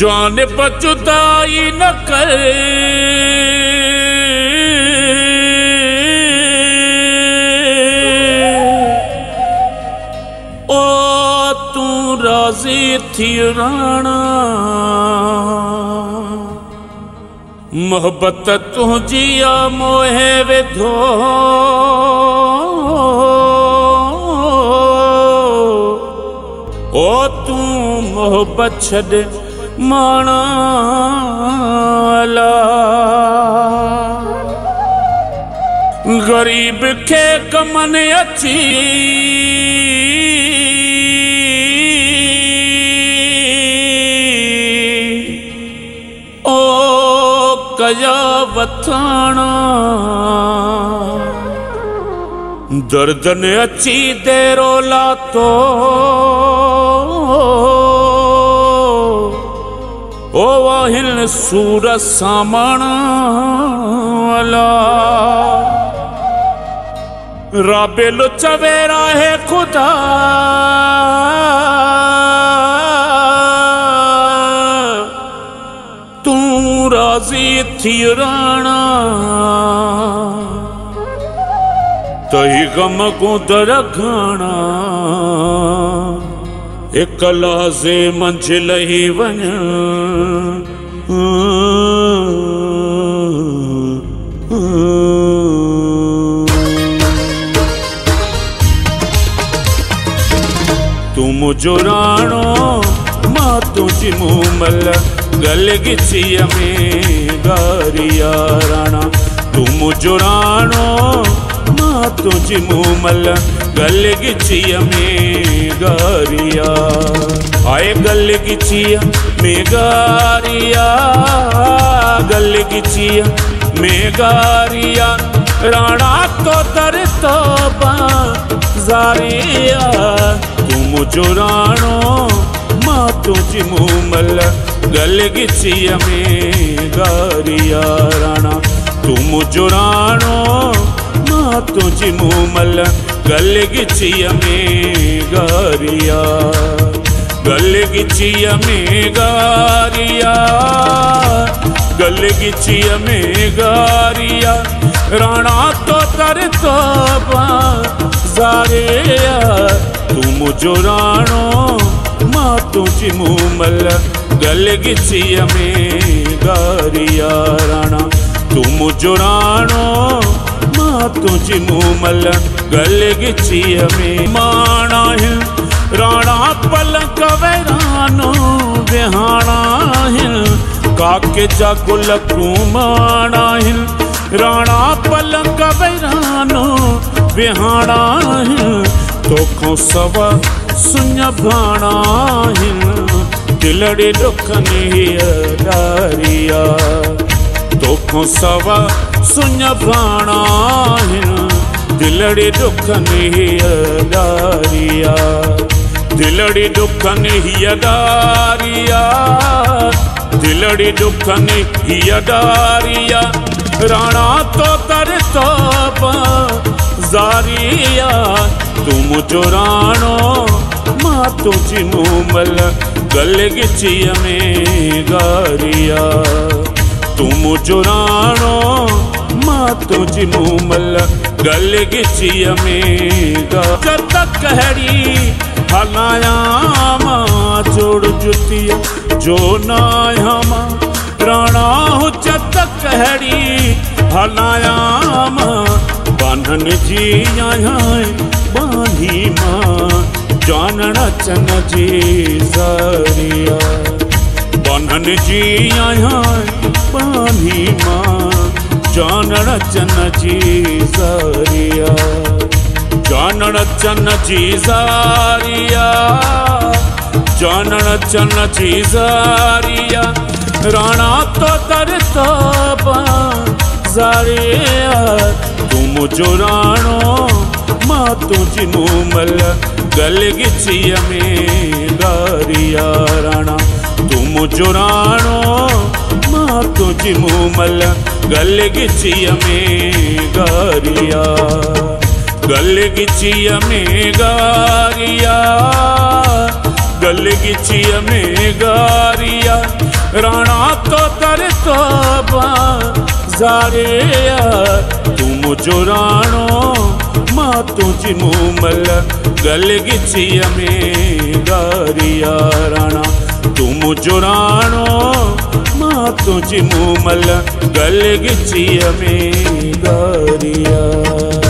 जान बचुताई न कर ओ तू राजी थी राणा मोहब्बत तुझी आ मोहे विधो ओ तू मोहब्बत छड़ माणाला गरीब के कमन अची ओ कया वथाना दर्दन अची देरो लातो ओ वाहिल सूर सामाना राबे लुचवेरा है खुदा तू राजी थी राणा तही गम को दरघाना एक लाजे मंजिल ही वन तू मुझो राणो मां तुझी मूमल गल गिचिया में गारिया राणा तू मुझो राणो मां तुझी मूमल गल गिचिया में गारिया आए गल गिचिया मेगारिया गल गिचिया मेगारिया राणा को दर तोबा जारिया तू मुझो राणो मां तुझी मूमल गल गिचिया मेगारिया राणा तू मुझो राणो मां तुझी मूमल गल गिचिया मेगारिया गल गिचिया मेगारिया गल गिचिया मेगारिया राणा तो तर तोबा जारिया तू मुझो राणो मां तुझी मूमल गल गिचिया मेगारिया राणा तू मुझो राणो मां तुझी मूमल गल गिचिया में माना है राणा पलक वैरानो बिहाना है काके जागुल माना है राणा पलक वैरानो बिहाना है तोखों सवा सुन्या भाना है दिलड़ी दुखनी डारिया तोखों सवा सुन्या भाना है दिलड़ी दुखन ही अदारिया दिलड़ी दुखन ही अदारिया दिलड़ी दुखन ही अदारिया राणा तो तर तोबा जारिया तू मुझो राणो मां तुझी मूमल गल गिचिया में गारिया तू मुझो राणो मां तुझी मूमल गल गिचिया में जद कहड़ी हलाया मां जोड़ जुतिया जो नाया मां राणा हो जद कहड़ी हलाया मां बान्हन जी आया बांधी मां जानना चन जी जारिया बान्हन जी आया बांधी मां जानण चन जी जारिया जानण चन जी जारिया जानण चन जी जारिया राणा तो तर तोबा जारिया तू मुझो राणो मां तुझी मूमल गल गिचिया में गारिया राणा तू मुझो राणो मां तुझी मूमल गल गिचिया मेगारिया गल गिचिया मेगारिया गल गिचिया मेगारिया राणा तो तरतोबा जारे तू मुझो राणो मां तुंहिंजी मूमल गल गिचीअ में गारिया राणा तू मुझो राणो मां तुंहिंजी मूमल गल गिचीअ में गारिया।